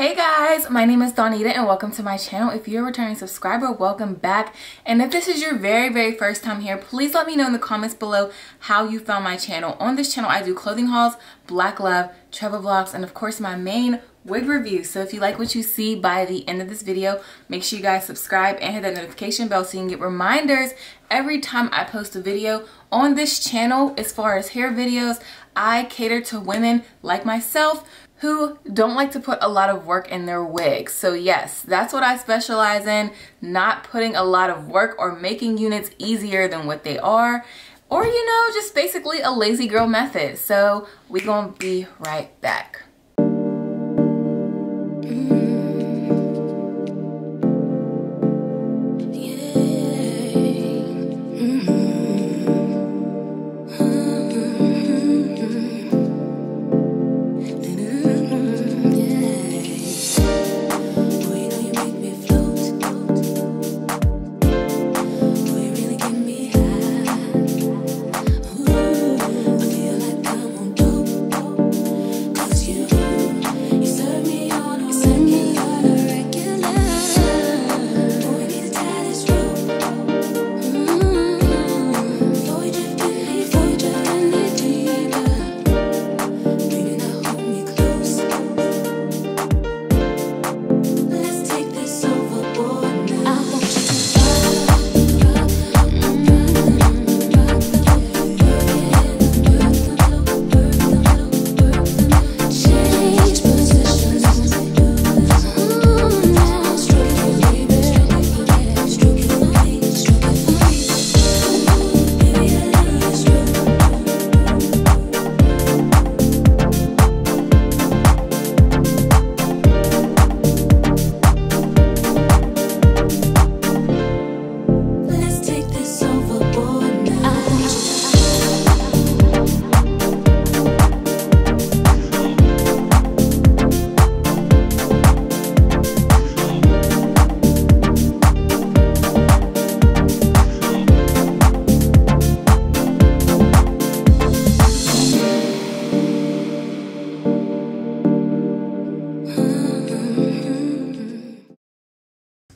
Hey guys, my name is Donita and welcome to my channel. If you're a returning subscriber, welcome back. And if this is your very first time here, please let me know in the comments below how you found my channel. On this channel, I do clothing hauls, black love, travel vlogs, and of course my main wig review. So if you like what you see by the end of this video, make sure you guys subscribe and hit that notification bell so you can get reminders every time I post a video on this channel. As far as hair videos, I cater to women like myself who don't like to put a lot of work in their wigs. So yes, that's what I specialize in, not putting a lot of work or making units easier than what they are, or you know, just basically a lazy girl method. So we gonna be right back.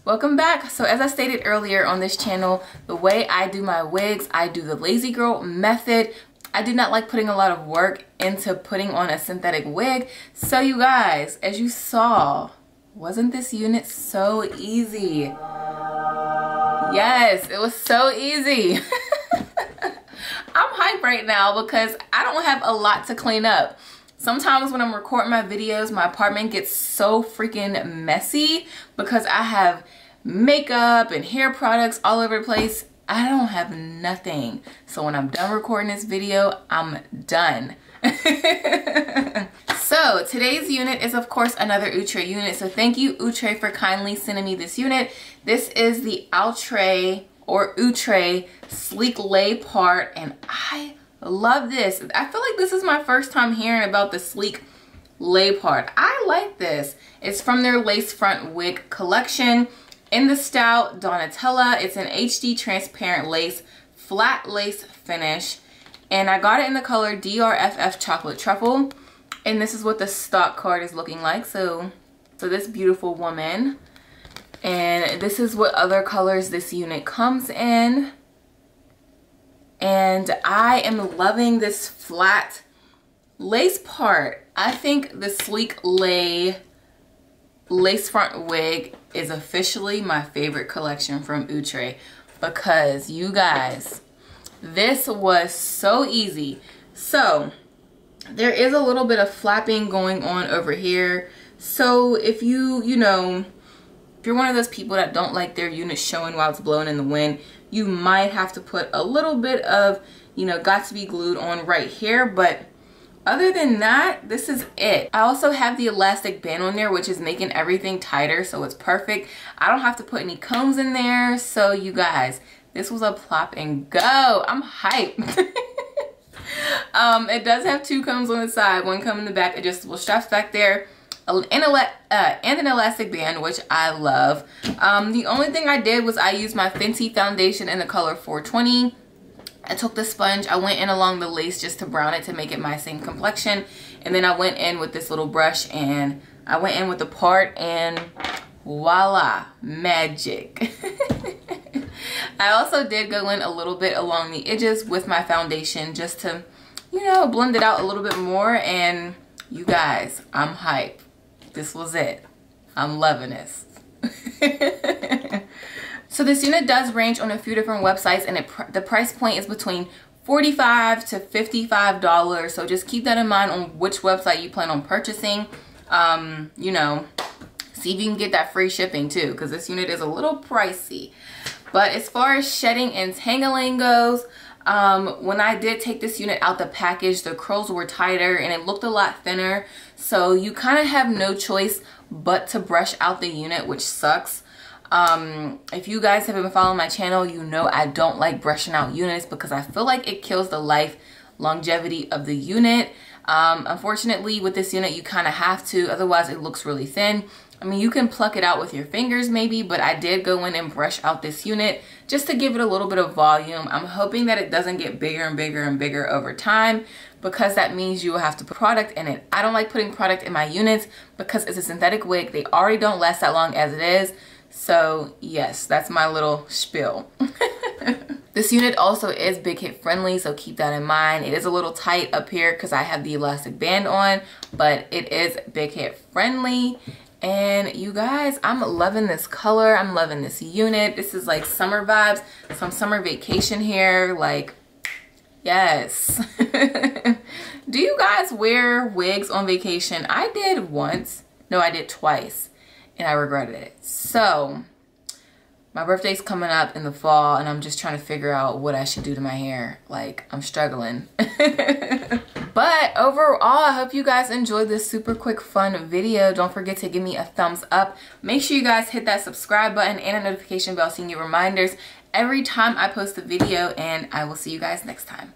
Welcome back. So as I stated earlier on this channel, the way I do my wigs, I do the lazy girl method. I do not like putting a lot of work into putting on a synthetic wig. So you guys, as you saw, wasn't this unit so easy? Yes, it was so easy. I'm hyped right now because I don't have a lot to clean up. Sometimes when I'm recording my videos, my apartment gets so freaking messy because I have makeup and hair products all over the place. I don't have nothing. So when I'm done recording this video, I'm done. So today's unit is of course another outre unit. So thank you Outre for kindly sending me this unit. This is the outre or outre sleek lay part, and I love this. I feel like this is my first time hearing about the sleek lay part. I like this. It's from their lace front wig collection in the style Donatella. It's an HD transparent lace, flat lace finish, and I got it in the color DRFF chocolate truffle, and this is what the stock card is looking like. So this beautiful woman, and this is what other colors this unit comes in. And I am loving this flat lace part. I think the sleek lay lace front wig is officially my favorite collection from Outre, because you guys, this was so easy. So there is a little bit of flapping going on over here. So if you're one of those people that don't like their unit showing while it's blowing in the wind, you might have to put a little bit of, you know, got to be glued on right here. But other than that, this is it. I also have the elastic band on there, which is making everything tighter, so it's perfect. I don't have to put any combs in there. So you guys, this was a plop and go. I'm hyped. It does have two combs on the side, one comb in the back, adjustable straps back there, and an elastic band, which I love. The only thing I did was I used my Fenty foundation in the color 420. I took the sponge, I went in along the lace just to brown it to make it my same complexion, and then I went in with this little brush and I went in with the part and voila, magic. I also did go in a little bit along the edges with my foundation just to, you know, blend it out a little bit more. And you guys, I'm hyped. This was it. I'm loving this. So this unit does range on a few different websites, and the price point is between $45 to $55. So just keep that in mind on which website you plan on purchasing. You know, see if you can get that free shipping too, because this unit is a little pricey. But as far as shedding and tangling goes, when I did take this unit out the package, the curls were tighter and it looked a lot thinner. So you kind of have no choice but to brush out the unit, which sucks. If you guys have been following my channel, you know I don't like brushing out units because I feel like it kills the life longevity of the unit. Unfortunately, with this unit, you kind of have to, otherwise it looks really thin. I mean, you can pluck it out with your fingers maybe, but I did go in and brush out this unit just to give it a little bit of volume. I'm hoping that it doesn't get bigger and bigger and bigger over time, because that means you will have to put product in it. I don't like putting product in my units because it's a synthetic wig. They already don't last that long as it is. So yes, that's my little spiel. This unit also is big hit friendly, so keep that in mind. It is a little tight up here because I have the elastic band on, but it is big hit friendly. And you guys, I'm loving this color. I'm loving this unit. This is like summer vibes, some summer vacation hair. Like, yes. Do you guys wear wigs on vacation? I did once. No, I did twice, and I regretted it. So my birthday's coming up in the fall, and I'm just trying to figure out what I should do to my hair. Like, I'm struggling. But overall, I hope you guys enjoyed this super quick fun video. Don't forget to give me a thumbs up. Make sure you guys hit that subscribe button and a notification bell so you can get reminders every time I post a video, and I will see you guys next time.